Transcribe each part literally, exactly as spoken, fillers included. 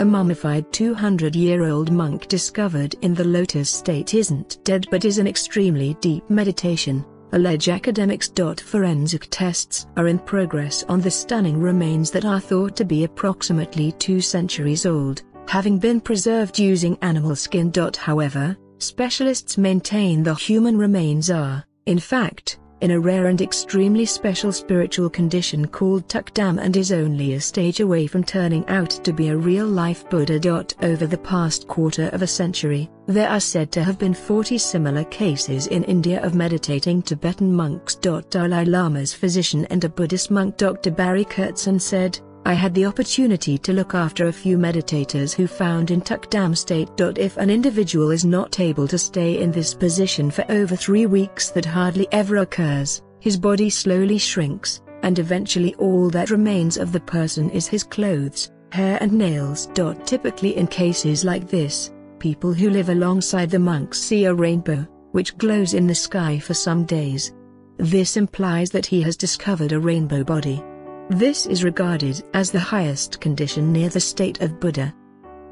A mummified two hundred year old monk discovered in the lotus state isn't dead but is in extremely deep meditation. Allege academics. Forensic tests are in progress on the stunning remains that are thought to be approximately two centuries old, having been preserved using animal skin. However, specialists maintain the human remains are, in fact, in a rare and extremely special spiritual condition called tukdam and is only a stage away from turning out to be a real-life Buddha. Over the past quarter of a century, there are said to have been forty similar cases in India of meditating Tibetan monks. Dalai Lama's physician and a Buddhist monk Doctor Barry Kerzin said, "I had the opportunity to look after a few meditators who found in tukdam state. If an individual is not able to stay in this position for over three weeks that hardly ever occurs, his body slowly shrinks, and eventually all that remains of the person is his clothes, hair and nails. Typically in cases like this, people who live alongside the monks see a rainbow, which glows in the sky for some days. This implies that he has discovered a rainbow body. This is regarded as the highest condition near the state of Buddha."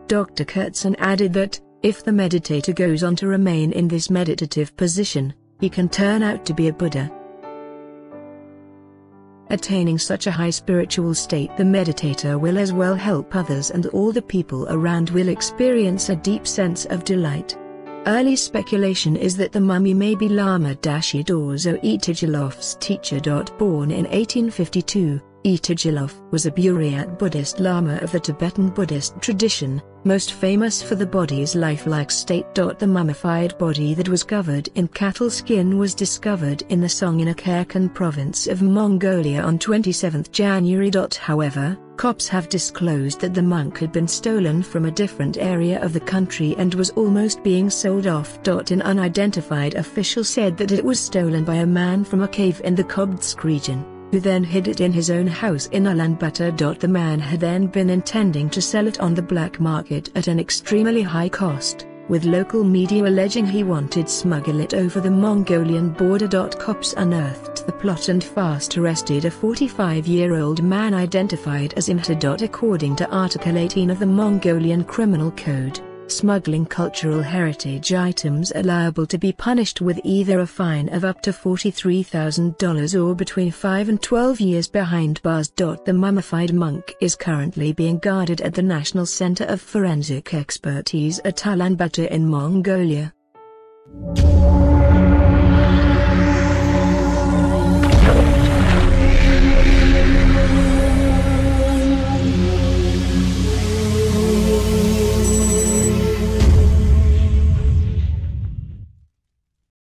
Doctor Kerzin added that, if the meditator goes on to remain in this meditative position, he can turn out to be a Buddha. Attaining such a high spiritual state, the meditator will as well help others and all the people around will experience a deep sense of delight. Early speculation is that the mummy may be Lama Dashi-Dorzho Itigilov's teacher. Born in eighteen fifty-two. Itigilov was a Buryat Buddhist Lama of the Tibetan Buddhist tradition, most famous for the body's lifelike state. The mummified body that was covered in cattle skin was discovered in the Songinokhairkhan province of Mongolia on the twenty-seventh of January. However, cops have disclosed that the monk had been stolen from a different area of the country and was almost being sold off. An unidentified official said that it was stolen by a man from a cave in the Kobdsk region, who then hid it in his own house in Ulaanbaatar. The man had then been intending to sell it on the black market at an extremely high cost, with local media alleging he wanted to smuggle it over the Mongolian border. Cops unearthed the plot and fast arrested a forty-five year old man identified as Imter. According to Article eighteen of the Mongolian Criminal Code, smuggling cultural heritage items are liable to be punished with either a fine of up to forty-three thousand dollars or between five and twelve years behind bars. The mummified monk is currently being guarded at the National Center of Forensic Expertise at Ulaanbaatar in Mongolia.